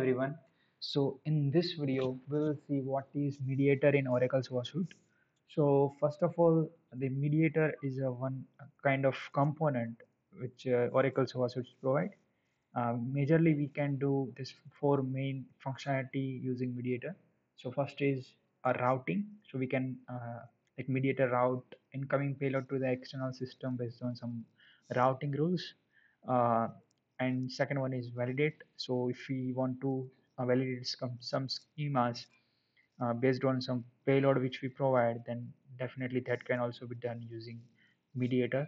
everyone. So in this video we will see what is mediator in Oracle SOA Suite. So first of all, the mediator is a kind of component which Oracle SOA Suite provide. Majorly we can do this four main functionality using mediator. So first is a routing. So we can like mediator route incoming payload to the external system based on some routing rules. And second one is validate. So if we want to validate some schemas based on some payload which we provide, then definitely that can also be done using mediator.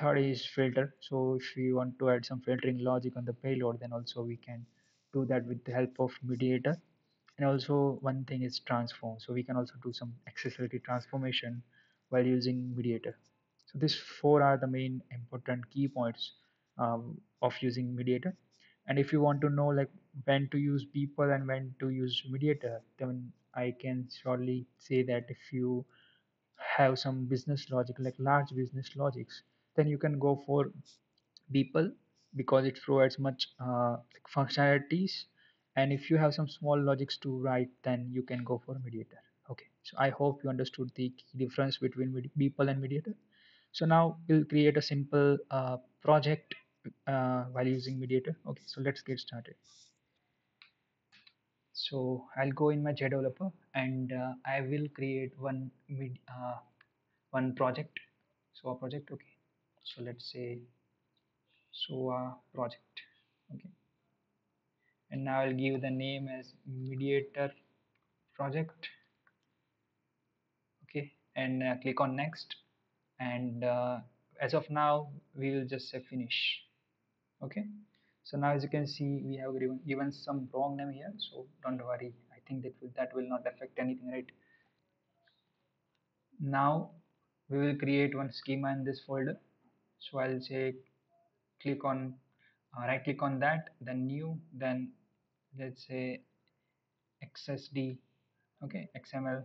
Third is filter. So if we want to add some filtering logic on the payload, then also we can do that with the help of mediator. And also one thing is transform. So we can also do some accessibility transformation while using mediator. So these four are the main important key points of using mediator. And if you want to know like when to use people and when to use mediator, then I can surely say that if you have some business logic, like large business logics, then you can go for people because it provides much functionalities. And if you have some small logics to write, then you can go for mediator. Okay, so I hope you understood the key difference between people and mediator. So now we'll create a simple project while using mediator. Okay, so let's get started. So I'll go in my JDeveloper and I will create one project. So a project, okay. So let's say SOA project, okay. And now I'll give the name as mediator project, okay. And click on next. And as of now, we will just say finish, okay. So now as you can see, we have given some wrong name here. So don't worry, I think that will not affect anything, right? Now we will create one schema in this folder. So I'll say click on right click on that, then new, then let's say XSD, okay, XML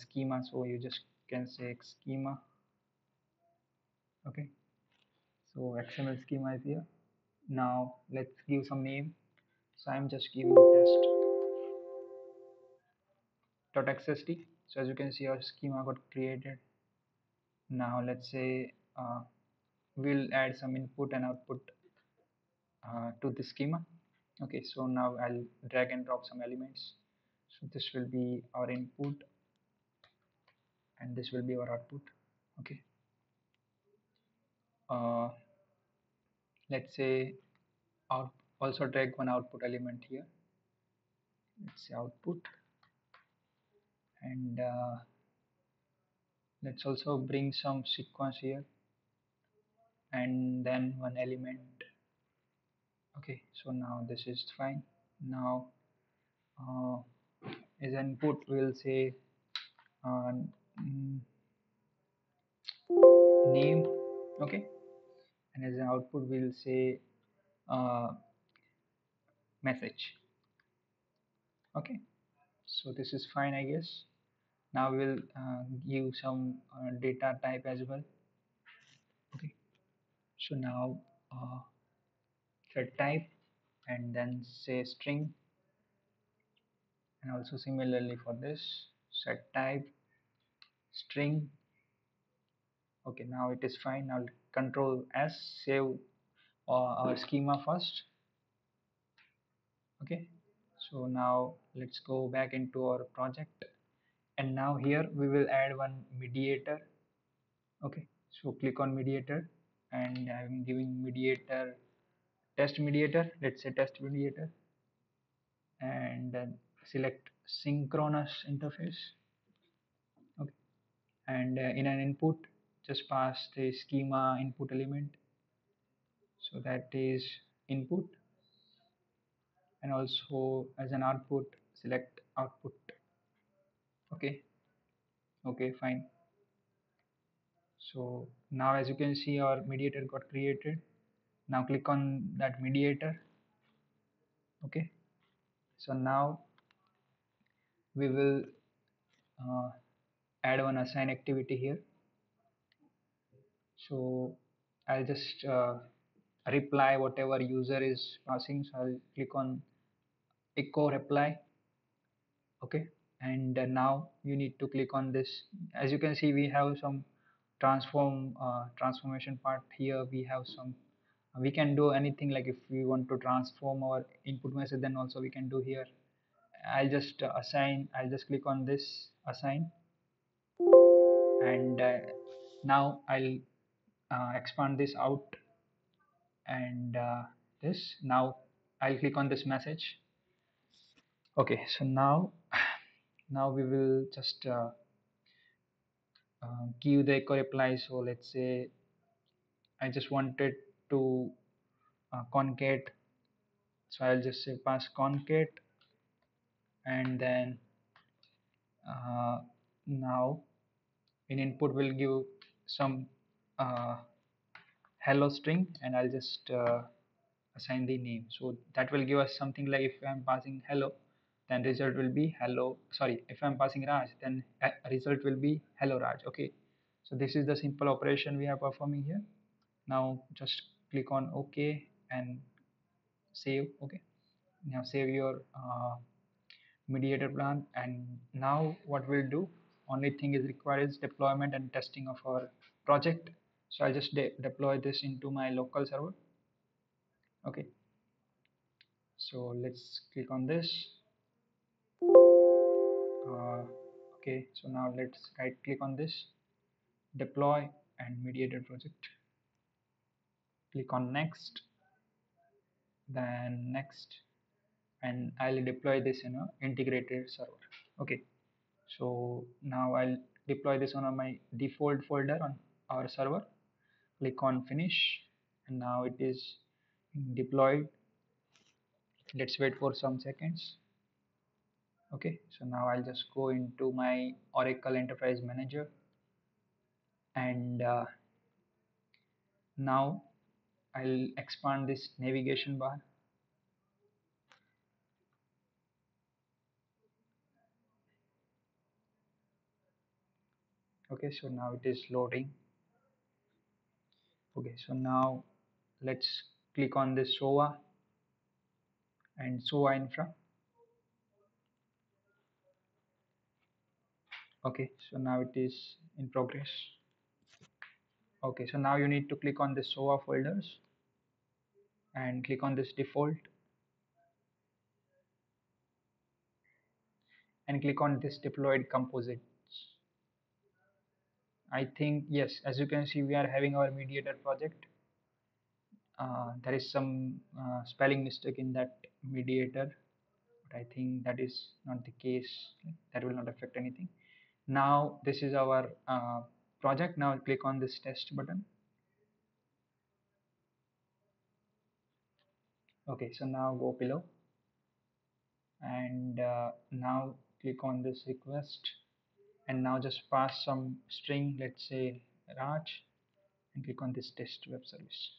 schema. So you just can say schema, okay. So XML schema is here. Now let's give some name. So I'm just giving test.xsd. So as you can see, our schema got created. Now let's say we'll add some input and output to the schema, okay. So now I'll drag and drop some elements. So this will be our input and this will be our output, okay. Let's say also drag one output element here. Let's say output, and let's also bring some sequence here and then one element, okay. So now this is fine. Now as input we'll say name, okay, and as an output we'll say message, okay. So this is fine, I guess. Now we'll give some data type as well, okay. So now set type and then say string, and also similarly for this set type string, okay. Now it is fine. Now Control S, save our schema first, okay. So now let's go back into our project. And now here we will add one mediator, okay. So click on mediator and I'm giving mediator test mediator, let's say test mediator, and then select synchronous interface, okay. And in an input just pass the schema input element, so that is input, and also as an output select output, okay. Okay, fine. So now as you can see, our mediator got created. Now click on that mediator, okay. So now we will add one assign activity here. So I'll just reply whatever user is passing. So I'll click on echo reply. Okay, and now you need to click on this. As you can see, we have some transformation part here. We have some, we can do anything, like if we want to transform our input message, then also we can do here. I'll just assign, I'll just click on this assign, and now I'll expand this out, and this, now I'll click on this message. Okay, so now we will just give the echo reply. So let's say I just wanted to concate, so I'll just say pass concate, and then now in input will give some hello string, and I'll just assign the name. So that will give us something like, if I'm passing hello, then result will be hello, sorry, if I'm passing Raj, then result will be hello Raj. Okay, so this is the simple operation we are performing here. Now just click on OK and save. Okay, now save your Mediator plan, and now what we'll do, only thing is required is deployment and testing of our project. So I'll just deploy this into my local server. Okay, so let's click on this. Okay, so now let's right click on this, deploy and Mediator project, click on next, then next, and I'll deploy this in a integrated server. Okay, so now I'll deploy this on my default folder on our server, click on finish, and now it is deployed. Let's wait for some seconds. Okay, so now I'll just go into my Oracle Enterprise Manager, and now I'll expand this navigation bar. Okay, so now it is loading. Okay, so now let's click on this SOA and SOA infra. Okay, so now it is in progress. Okay, so now you need to click on the SOA folders and click on this default and click on this deployed composite. I think yes, as you can see, we are having our Mediator project. There is some spelling mistake in that Mediator, but I think that is not the case. That will not affect anything. Now this is our project. Now click on this test button. Okay, so now go below, and now click on this request, and now just pass some string, let's say Raj, and click on this test web service.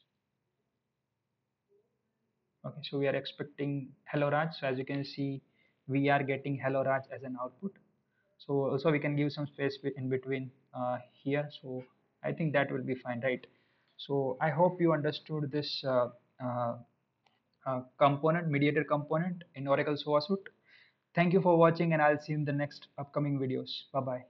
Okay, so we are expecting hello Raj. So as you can see, we are getting hello Raj as an output. So also we can give some space in between here. So I think that will be fine, right? So I hope you understood this component, Mediator component in Oracle SOA Suite. Thank you for watching, and I'll see you in the next upcoming videos. Bye-bye.